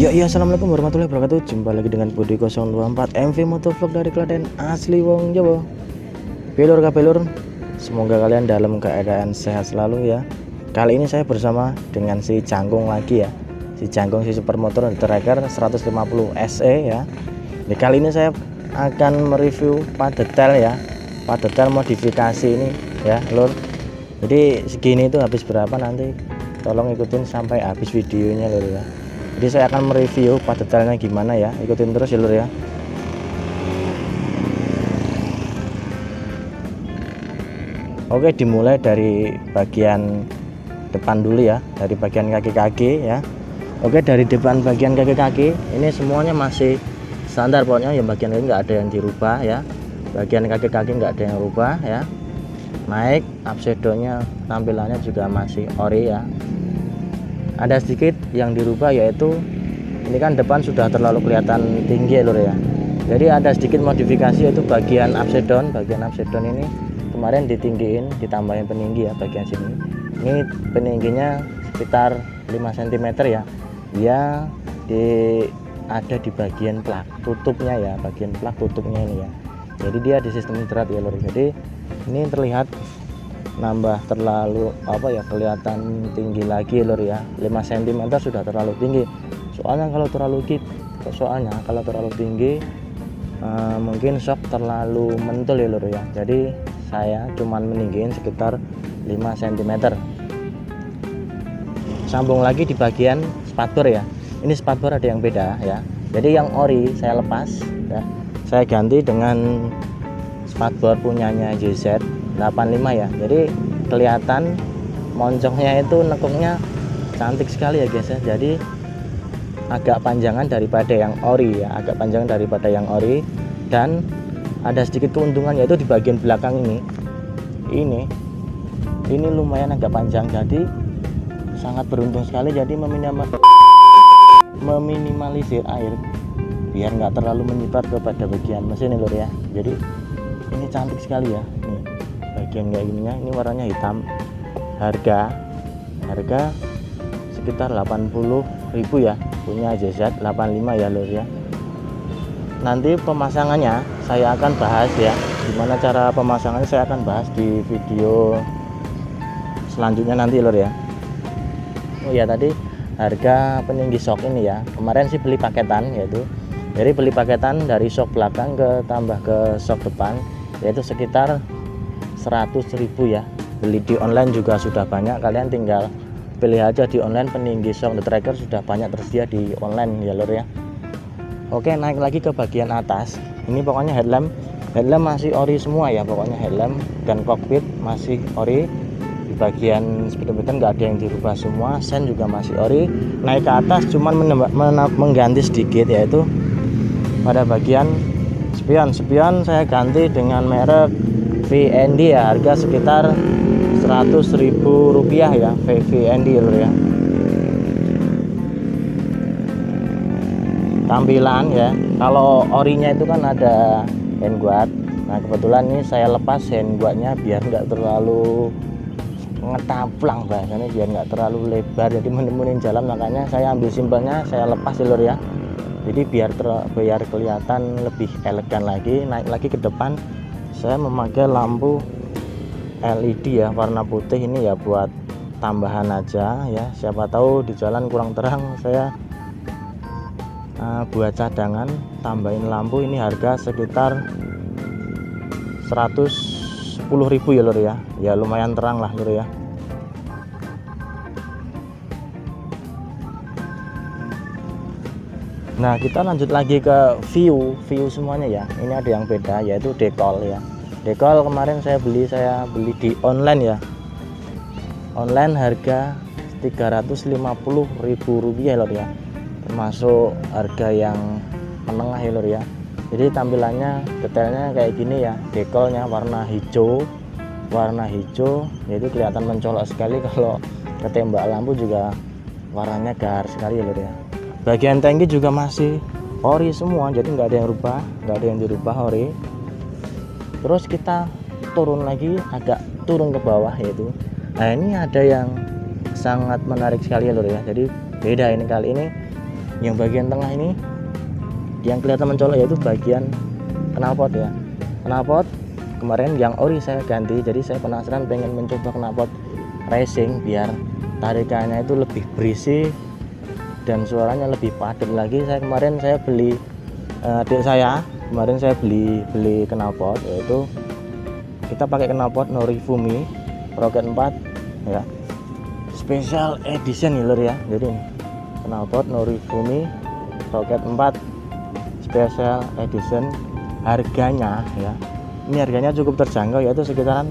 Ya, assalamualaikum warahmatullahi wabarakatuh. Jumpa lagi dengan Budi 024 MV Motovlog dari Klaten, asli wong Jawa. Belur kabelur, semoga kalian dalam keadaan sehat selalu ya. Kali ini saya bersama dengan si Jangkung lagi ya. Si Jangkung si supermotor Dtracker 150 SE ya. Jadi kali ini saya akan mereview part detail modifikasi ini ya, Lur. Jadi segini itu habis berapa, nanti tolong ikutin sampai habis videonya Lur ya. Jadi saya akan mereview part detailnya gimana ya, ikutin terus ya Lur ya. Oke, dimulai dari bagian depan dulu ya, dari bagian kaki-kaki ya. Oke, dari depan bagian kaki-kaki ini semuanya masih standar pokoknya ya, bagian ini nggak ada yang dirubah ya, bagian kaki-kaki nggak ada yang rubah ya. Naik absedonya tampilannya juga masih ori ya. Ada sedikit yang dirubah yaitu ini kan depan sudah terlalu kelihatan tinggi ya Lur ya. Jadi ada sedikit modifikasi yaitu bagian absedon ini kemarin ditinggiin, ditambahin peninggi ya bagian sini. Ini peningginya sekitar 5 cm ya. Ya ada di bagian plak tutupnya ya, bagian plak tutupnya ini ya. Jadi dia di sistem hidrat ya Lur. Jadi ini terlihat nambah terlalu kelihatan tinggi lagi Lur ya. 5 cm sudah terlalu tinggi. Soalnya kalau terlalu tinggi mungkin shock terlalu mentul ya Lur ya. Jadi saya cuman meninggiin sekitar 5 cm. Sambung lagi di bagian spatbor ya. Ini spatbor ada yang beda ya. Jadi yang ori saya lepas ya. Saya ganti dengan spatbor punyanya JZ 85 ya. Jadi kelihatan moncongnya itu nekungnya cantik sekali ya guys ya. Jadi agak panjangan daripada yang ori ya, agak panjang daripada yang ori. Dan ada sedikit keuntungan yaitu di bagian belakang ini lumayan agak panjang, jadi sangat beruntung sekali. Jadi meminimalisir air biar nggak terlalu menyebar kepada bagian mesin Lur ya. Jadi ini cantik sekali ya, nih bagian kayak gininya, ini warnanya hitam. Harga sekitar 80.000 ya, punya JZ 85 ya Lur ya. Nanti pemasangannya saya akan bahas ya, gimana cara pemasangannya saya akan bahas di video selanjutnya nanti Lur ya. Oh ya, tadi harga peninggi shock ini ya, kemarin sih beli paketan yaitu. Jadi beli paketan dari shock belakang tambah ke shock depan yaitu sekitar 100.000 ya. Beli di online juga sudah banyak, kalian tinggal pilih aja di online, peninggi shock Dtracker sudah banyak tersedia di online ya Lur ya. Oke, naik lagi ke bagian atas. Ini pokoknya headlamp masih ori semua ya, pokoknya headlamp dan cockpit masih ori. Di bagian speedometer nggak ada yang dirubah semua, sen juga masih ori. Naik ke atas cuman mengganti sedikit yaitu pada bagian spion saya ganti dengan merek VND ya, harga sekitar 100.000 rupiah ya, VND Lur ya. Tampilan ya, kalau orinya itu kan ada hand guard. Nah kebetulan ini saya lepas hand guardnya biar nggak terlalu ngetaplang, bahasanya biar nggak terlalu lebar, jadi menemuin jalan. Makanya saya ambil simpelnya, saya lepas Lur ya. Jadi biar kelihatan lebih elegan lagi. Naik lagi ke depan, saya memakai lampu LED ya, warna putih ini ya, buat tambahan aja ya, siapa tahu di jalan kurang terang, saya buat cadangan tambahin lampu. Ini harga sekitar 110.000 ya Lur ya. Ya lumayan terang lah Lur ya. Nah kita lanjut lagi ke view semuanya ya. Ini ada yang beda yaitu dekol ya. Dekol kemarin saya beli di online ya. Online harga 350.000 rupiah Lur ya. Termasuk harga yang menengah ya Lur ya. Jadi tampilannya detailnya kayak gini ya, dekolnya warna hijau yaitu kelihatan mencolok sekali, kalau ketembak lampu juga warnanya gahar sekali ya Lur ya. Bagian tangki juga masih ori semua, jadi nggak ada yang dirubah ori. Terus kita turun lagi, agak turun ke bawah yaitu, nah ini ada yang sangat menarik sekali ya Lur ya. Jadi beda ini, kali ini yang bagian tengah ini yang kelihatan mencolok yaitu bagian knalpot ya. Knalpot kemarin yang ori saya ganti, jadi saya penasaran pengen mencoba knalpot racing biar tarikannya itu lebih berisi dan suaranya lebih padat lagi. Kemarin saya beli knalpot, yaitu kita pakai knalpot Norifumi Rocket 4 ya, special edition healer ya. Jadi knalpot Norifumi Rocket 4 special edition, harganya ya, ini harganya cukup terjangkau yaitu sekitaran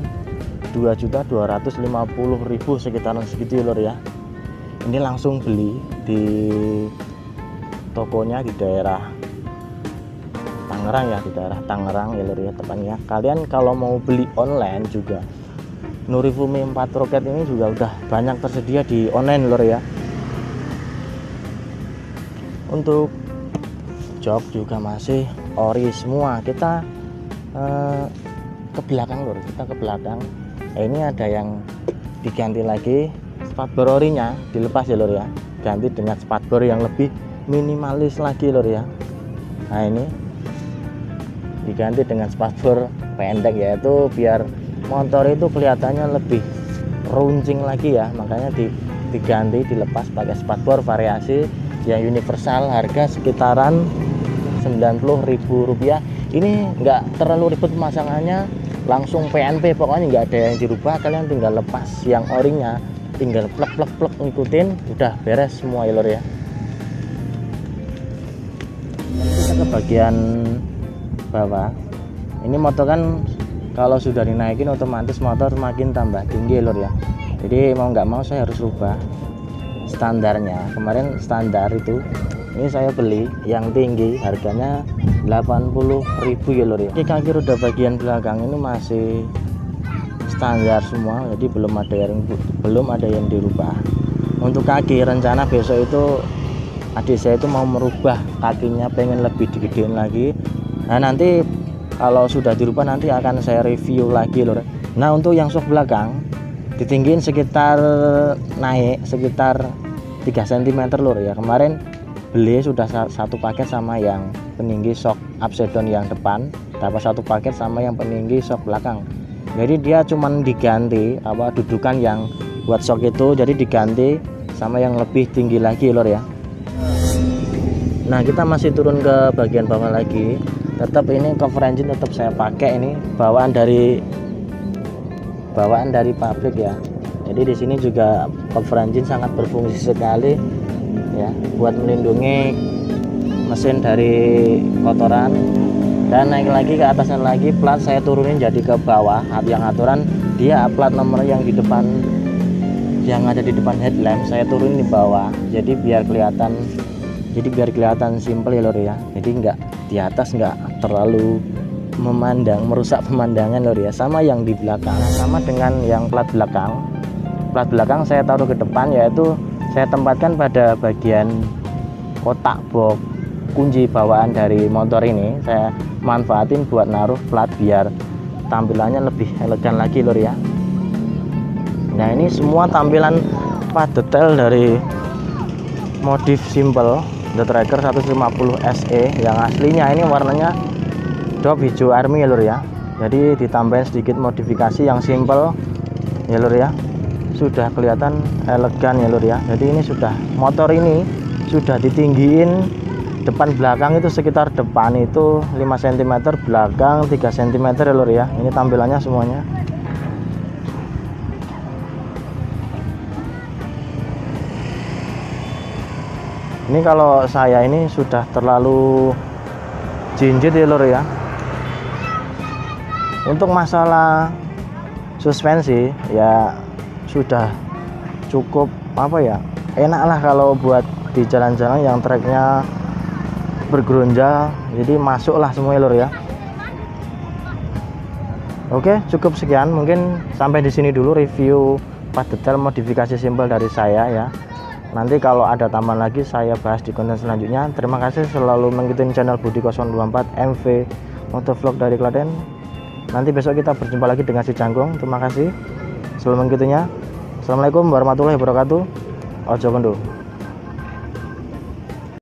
2.250.000, sekitaran segitu lor ya. Ini langsung beli di tokonya di daerah Tangerang ya, di daerah Tangerang ya lor ya tepatnya. Kalian kalau mau beli online juga, Norifumi 4 Rocket ini juga udah banyak tersedia di online lor ya. Untuk jok juga masih ori semua, kita ke belakang lor, kita ke belakang. Ini ada yang diganti lagi, spatbor orinya dilepas ya lor ya, ganti dengan spatbor yang lebih minimalis lagi lor ya. Nah ini diganti dengan spatbor pendek yaitu biar motor itu kelihatannya lebih runcing lagi ya, makanya diganti, dilepas pakai spatbor variasi yang universal, harga sekitaran Rp90.000. ini nggak terlalu ribet pemasangannya, langsung PNP, pokoknya nggak ada yang dirubah. Kalian tinggal lepas yang orinya, tinggal plek-plek-plek ngikutin, udah beres semua ya lor ya. Kita ke bagian bawah. Ini motor kan kalau sudah dinaikin otomatis motor makin tambah tinggi ya lor ya, jadi mau nggak mau saya harus rubah standarnya. Kemarin standar itu ini saya beli yang tinggi, harganya 80.000 ya lor ya. Ini kaki roda bagian belakang ini masih standar semua, jadi belum ada yang dirubah. Untuk kaki, rencana besok itu adik saya itu mau merubah kakinya, pengen lebih digedein lagi. Nah nanti kalau sudah dirubah nanti akan saya review lagi lor. Nah untuk yang sok belakang ditinggiin sekitar naik sekitar 3 cm lor ya. Kemarin beli sudah satu paket sama yang peninggi shock upside down yang depan, dapat satu paket sama yang peninggi shock belakang. Jadi dia cuman diganti dudukan yang buat shock itu, jadi diganti sama yang lebih tinggi lagi lor ya. Nah kita masih turun ke bagian bawah lagi, tetap ini cover engine tetap saya pakai, ini bawaan dari pabrik ya. Jadi di sini juga cover engine sangat berfungsi sekali ya, buat melindungi mesin dari kotoran. Dan naik lagi ke atasan lagi, plat saya turunin jadi ke bawah. Yang aturan dia plat nomor yang di depan, yang ada di depan headlamp saya turunin di bawah, jadi biar kelihatan simple ya lor ya. Jadi nggak di atas, nggak terlalu merusak pemandangan lor ya. Sama yang di belakang, sama dengan yang plat belakang, saya taruh ke depan, yaitu saya tempatkan pada bagian kotak box kunci bawaan dari motor ini. Saya manfaatin buat naruh plat biar tampilannya lebih elegan lagi lor ya. Nah ini semua tampilan pad detail dari modif simple Dtracker 150 SE yang aslinya ini warnanya drop hijau army ya lor ya. Jadi ditambahin sedikit modifikasi yang simple ya lor ya, sudah kelihatan elegan ya lur ya. Jadi ini sudah, motor ini sudah ditinggiin depan belakang itu sekitar depan itu 5 cm, belakang 3 cm ya lur ya. Ini tampilannya semuanya. Ini kalau saya ini sudah terlalu jinjit ya lur ya. Untuk masalah suspensi ya sudah cukup enak lah kalau buat di jalan-jalan yang treknya bergeronjal, jadi masuklah semua lor ya. Oke, cukup sekian, mungkin sampai di sini dulu review pad detail modifikasi simpel dari saya ya. Nanti kalau ada tambahan lagi saya bahas di konten selanjutnya. Terima kasih selalu mengikuti channel Budi 024 MV Motovlog dari Klaten. Nanti besok kita berjumpa lagi dengan si Canggung. Terima kasih. Sebelum mengikutinya, assalamualaikum warahmatullahi wabarakatuh. Ojo kondo.